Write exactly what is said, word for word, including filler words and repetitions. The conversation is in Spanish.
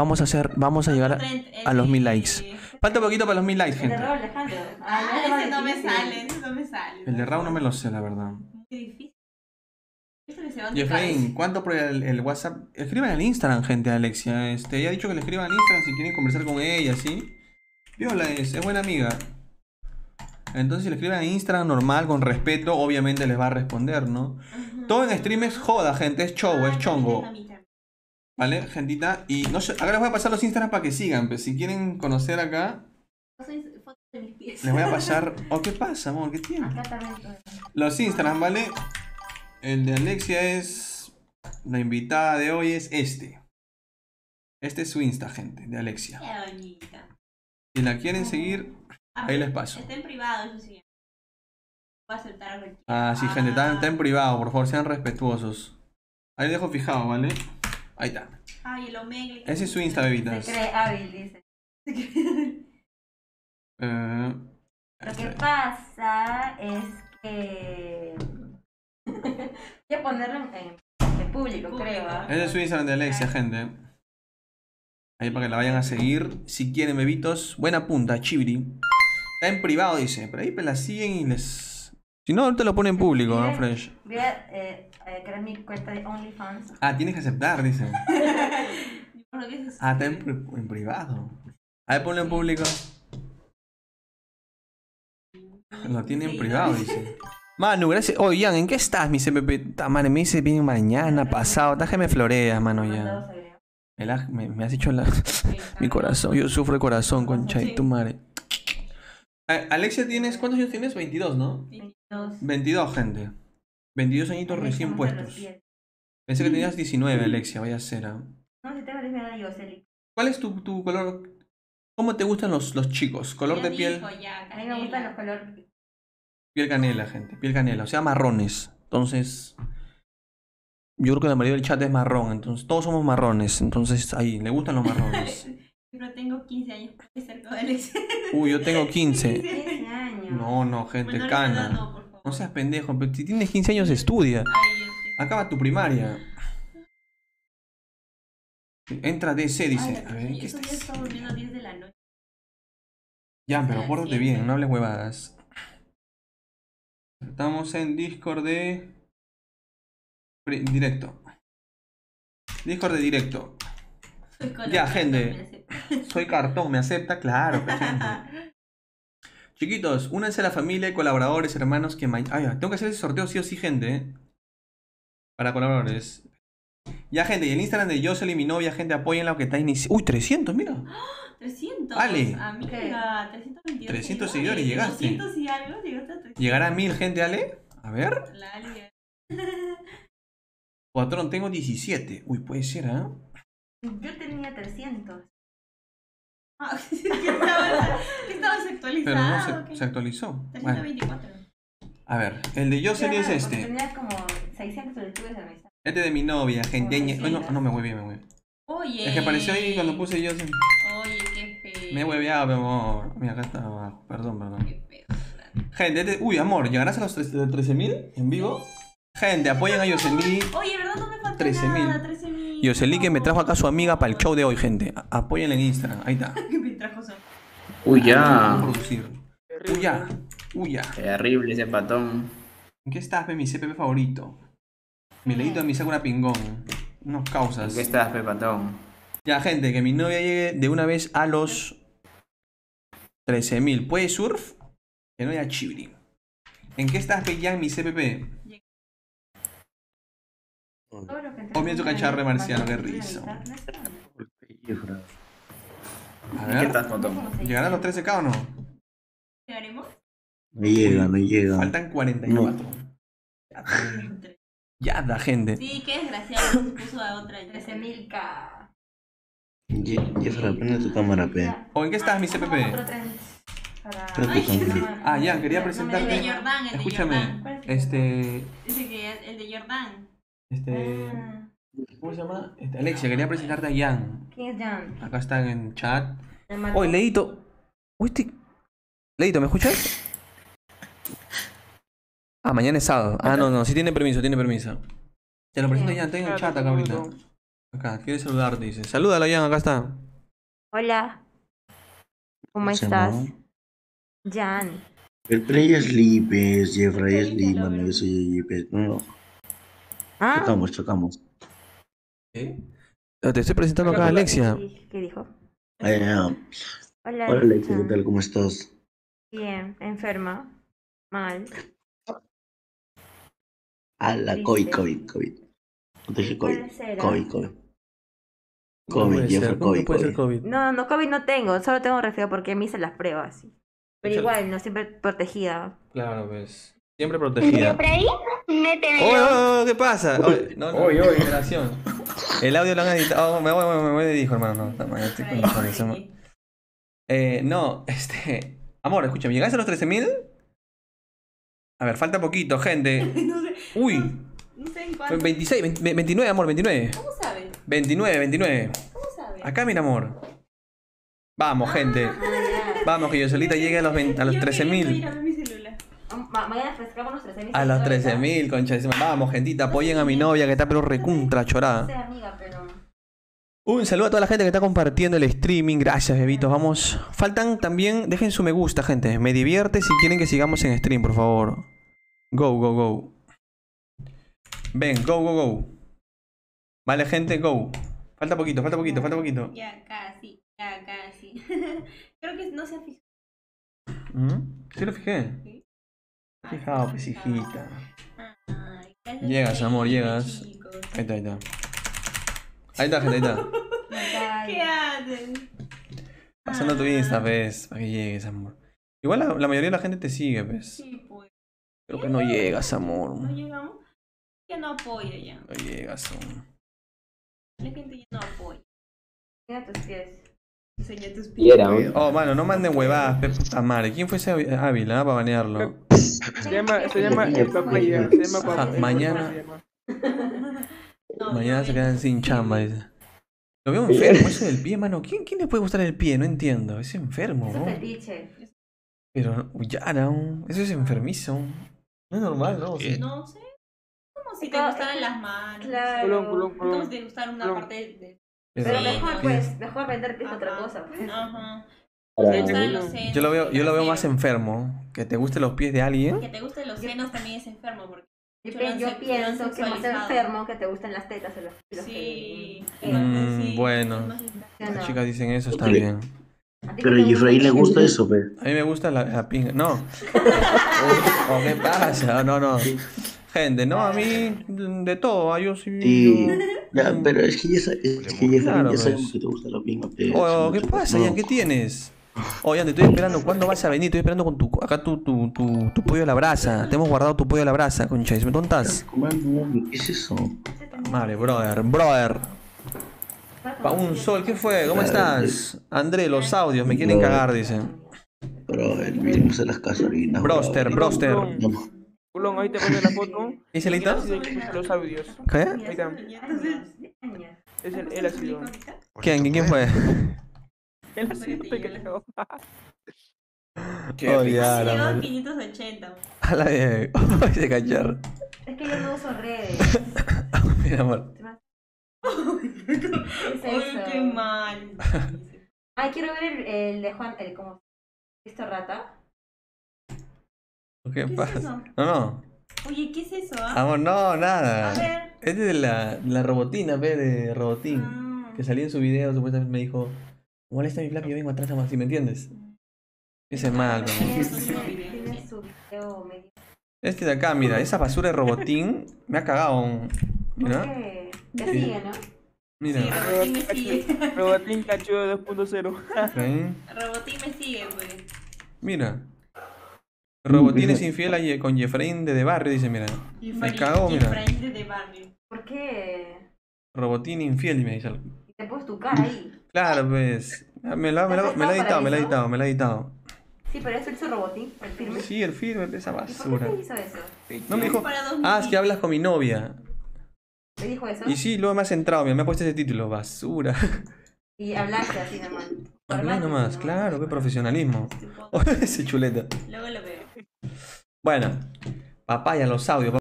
Vamos a hacer, vamos a llegar a, a los mil likes. Falta poquito para los mil likes, gente. El de Raúl, Alejandro. Ah, ese no me sale, ese no me sale. El de Raúl no me lo sé, la verdad. Qué difícil. Jefrain, ¿cuánto por el, el WhatsApp? Escriban al Instagram, gente, Alexia. Este, ella ha dicho que le escriban al Instagram si quieren conversar con ella, ¿sí? Viola es, es buena amiga. Entonces, si le escriben a Instagram normal, con respeto, obviamente les va a responder, ¿no? Uh-huh. Todo en stream es joda, gente, es show, ah, es chongo. ¿Vale, gentita? Y no sé, ahora les voy a pasar los Instagram para que sigan, pues si quieren conocer acá. Les voy a pasar. Oh, ¿qué pasa, amor? ¿Qué tiene? Los Instagram, ¿vale? El de Alexia es. La invitada de hoy es este. Este es su Insta, gente, de Alexia. Qué bonita. Si la quieren seguir. Ahí les paso. Está en privado, eso sí. Voy a aceptar. Ah, sí, gente, está, está en privado, por favor, sean respetuosos. Ahí dejo fijado, ¿vale? Ahí está. Ay, el Omegle. Ese es su Insta, bebitas. Se cree hábil, dice. Se cree... Eh, Lo que pasa es que... Voy a ponerlo en, en público, creo. ¿eh? Ese es su Instagram de Alexia, gente. Ahí para que la vayan a seguir. Si quieren, bebitos. Buena punta, chibri. Está en privado, dice, pero ahí la siguen y les... Si no, ahorita lo ponen en público, ¿no, Fresh? Voy a eh, crear mi cuenta de OnlyFans. Ah, tienes que aceptar, dice. Ah, está en, en privado. A ver, ponlo en público. Lo tiene en privado, dice. Manu, gracias. Oh, Jan, ¿en qué estás, mi C P P? Mano, me dice bien mañana, pasado. Tájame me floreas, mano, ya. Me, me has hecho la... mi corazón. Yo sufro el corazón, concha y tu madre. Alexia, tienes, ¿cuántos años tienes? veintidós, ¿no? veintidós. veintidós, gente. veintidós añitos recién puestos. Pensé que tenías diecinueve, Alexia, vaya cera. No, si te parece nada, Joselicr. ¿Cuál es tu, tu color? ¿Cómo te gustan los, los chicos? ¿Color yo de piel? Ya, a mí me gustan los colores. Piel canela, gente. Piel canela, o sea, marrones. Entonces, yo creo que la mayoría del chat es marrón. Entonces, todos somos marrones. Entonces, ahí, le gustan los marrones. Pero tengo quince años para ser todo Alexia. Uy, yo tengo quince. quince años. No, no, gente, bueno, no cana. No, no, no seas pendejo. Pero si tienes quince años, estudia. Ay, acaba tu primaria. Entra D C, dice. Ay, a ver, ¿qué estás? Yo estoy durmiendo diez de la noche. Ya, pero acuérdate bien, no hables huevadas. Estamos en Discord de... Directo. Discord de directo. Ya, gente. Soy cartón, me acepta, claro. Chiquitos, únanse a la familia, colaboradores, hermanos que mañana. Ay, tengo que hacer ese sorteo sí o sí, gente. ¿eh? Para colaboradores. Ya, gente, y el Instagram de Joselicr, mi novia, gente, apóyenla que está iniciando. Uy, trescientos, mira. trescientos. Ale. Amiga, trescientos veintidós. trescientos seguidores, llegaste. doscientos y algo, llegaste a trescientos. Llegará a mil, gente, Ale. A ver. La Ale. Patrón, tengo diecisiete. Uy, puede ser, ¿ah? ¿eh? Yo tenía trescientos. Ah, ¿qué estabas, ¿qué estabas actualizado? Pero no se, okay. Se actualizó. trescientos veinticuatro. Bueno. A ver, el de Joselicr es este. Tenía como seiscientos lecturas de amistad. Este de mi novia, gente. Oh, no, no, me huevé, me huevé. Oye. Es que apareció ahí cuando puse Joselicr. Oye, qué feo. Me he hueveado, mi amor. Mira, acá está abajo. Perdón, perdón. Qué feo. Gente, este... uy, amor, ¿llegarás a los trece mil en vivo? Gente, apoyen a Joselicr. Oye, ¿verdad? No me falta nada. trece mil. Joselicr que me trajo acá su amiga para el show de hoy, gente. Apóyenla en Instagram, ahí está. ¿Qué me trajo eso? Uy, ya. Uy, ya. Uy, ya. Terrible ese patón. ¿En qué estás, pe, mi C P P favorito? Mi leíto de mi Sakura Pingón. Unos causas. ¿En qué estás, pe, patón? Ya, gente, que mi novia llegue de una vez a los trece mil. ¿Puede surf? Que no haya chibri. ¿En qué estás, pe, ya, mi C P P? Comienzo su cacharre marciano, qué risa. A ver, ¿llegarán a los trece K o no? ¿Llegaremos? No llega, no llega. Faltan cuarenta y cuatro. No. Ya da, gente. Sí, qué desgraciado, se puso a otra. trece mil K. Jefra, prende tu cámara, P. ¿O en qué estás, mi C P P? Ah, ya, quería presentarte. El de Jordán, el de Escúchame, este... Dice que el de Jordán. Este, ah. ¿Cómo se llama? Este, Alexia, quería presentarte a Jan. ¿Quién es Jan? Acá están en chat. Oye, oh, Leito. Uy, te... Leito, ¿me escuchas? Ah, mañana es sábado. Ah, no, no, sí tiene permiso, tiene permiso. Te lo presento a Jan, está en el chat acá ahorita. Acá, quiere saludar, dice. Salúdalo, Jan, acá está. Hola. ¿Cómo estás? Jan. El play es Lipes, Jefrain es Lima, no soy Lipes. No. ¿Ah? Chocamos, chocamos. ¿Eh? Te estoy presentando acá a Alexia. ¿Qué dijo? Eh, Hola, Hola Alexia, ¿qué tal? ¿Cómo estás? Bien, enferma. Mal. A la COVID, COVID, COVID. No te dije COVID. COVID, COVID. COVID, Jeffrey, COVID, COVID. COVID. No, no, COVID no tengo, solo tengo resfriado porque me hice las pruebas. Sí. Pero Échale. Igual, no siempre protegida. Claro, ves. Siempre protegida. Jeffrey, mételo. Oh, oh, ¿qué pasa? Oye, no, no, oye, oye. El audio lo han editado. Oh, me voy, me voy, me dijo, hermano. No, estoy con eso. Eh, no, este. Amor, escúchame, ¿llegaste a los trece mil? A ver, falta poquito, gente. No sé. Uy. No, no sé en cuánto. veintiséis, veinte, veintinueve, amor, veintinueve. ¿Cómo sabes? veintinueve, veintinueve. ¿Cómo sabes? Acá, mira, amor. Vamos, ah, gente. Ah, Vamos, que Joselita llegue a los, los trece mil. Mañana frescamos los trece mil. A los trece mil, concha. Vamos, gentita, apoyen a mi novia que está pero recontra chorada. No sé, amiga, pero... Un saludo a toda la gente que está compartiendo el streaming. Gracias, bebitos. Vamos. Faltan también. Dejen su me gusta, gente. Me divierte si quieren que sigamos en stream, por favor. Go, go, go. Ven, go, go, go. Vale, gente, go. Falta poquito, falta poquito, falta poquito. Ya casi, ya casi. Creo que no se ha fijado. ¿Mm? Sí lo fijé. ¿Sí? Fijado, pues, hijita. Ay, llegas, amor, llegas. Chicos. Ahí está, ahí está. Ahí está, gente, ahí está. ¿Qué hacen? Pasando ah. tu Insta, ves, para que llegues, amor. Igual la, la mayoría de la gente te sigue, ves. Sí, pues. Creo que no llegas, amor. No llegamos. Que no apoya ya. No llegas, amor. La gente ya no apoya. Enseña tus pies. Enseña tus pies. Oh, mano, no manden huevadas, pe puta madre. ¿Quién fue ese hábil, ah, para banearlo? Se llama, se llama el papaya. Se llama papaya. Mañana. No, Mañana no, se quedan no, sin chamba, dice. Lo veo enfermo, eso del pie, mano. ¿Quién, ¿Quién le puede gustar el pie? No entiendo. Es enfermo, ¿no? Pero, ya no. Eso es enfermizo. No es normal, ¿no? ¿Sí? No sé. Como si te claro, gustaran las manos. Claro. Como si te gustara una claro. parte de... Pero sí, mejor, pues, mejor vender pies otra cosa. Pues. Ajá. Yo lo veo, yo lo veo más enfermo. Que te gusten los pies de alguien. Que te gusten los senos también es enfermo, porque... Yo, yo pienso que más enfermo que te gustan las tetas o los, los sí, mm, sí. Bueno, no. Las chicas dicen eso, está bien. Pero a Jefrain le gusta eso, pe. A mí me gusta la, la pinga. No. ¿O qué pasa? No, no. Gente, no, a mí de todo, yo sí. sí. Ya, pero es que ya sabes es que ya, claro, ya sabemos pues. que te gusta la pinga. Oh, ¿qué pasa, Jan? No. ¿Qué tienes? Oye, oh, te estoy esperando. ¿Cuándo vas a venir? Estoy esperando con tu acá tu, tu, tu, tu pollo a la brasa. Te hemos guardado tu pollo a la brasa, concha. ¿Me tontas? ¿Qué es eso? Vale, brother, brother. Pa un sol, ¿qué fue? ¿Cómo estás? André, los audios me quieren cagar, dicen. Brother, vinimos a las casarinas. Broster, broster. Culón, ahí te pone la foto. ¿Y se le está? Los audios. ¿Qué? Ahí está. Es el, el ácido. ¿Quién? ¿Quién fue? El que le hago. Qué olvidado. quinientos ochenta. A la de. Ese cachar. Es que yo no uso redes. Mira, amor. ¿Qué es eso? Qué mal. Ay, quiero ver el, el de Juan, el como. ¿Esto rata? ¿Qué, ¿Qué pasa? Es eso? No, no. Oye, ¿qué es eso? Ah? Amor, no, nada. A ver. Este es de la, la robotina, ve, de Robotín. Ah. Que salió en su video, supuestamente me dijo. Molesta mi flaca, yo vengo atrás a más, ¿sí me entiendes? Ese es malo. Este de acá, mira, esa basura de Robotín me ha cagado. Mira. Te sigue, ¿no? Mira. Robotín me sigue. Robotín cachudo dos punto cero. Robotín me sigue, pues. Mira. Robotín es infiel con Jefrain de De Barrio, dice, mira. Me cagó, mira. ¿Por qué? Robotín infiel, me dice. Te puedes tocar ahí. Claro, pues. Me lo ha editado, me lo ha editado, me lo ha editado. Sí, pero eso hizo Robotín, el firme. Sí, el firme, esa basura. ¿Por qué hizo eso? No me dijo. Ah, es que hablas con mi novia. ¿Me dijo eso? Y sí, luego me has entrado, me ha puesto ese título, basura. Y hablaste así nomás. Hablás nomás, claro, qué profesionalismo. Ese chuleta. Luego lo veo. Bueno, papaya, los audios.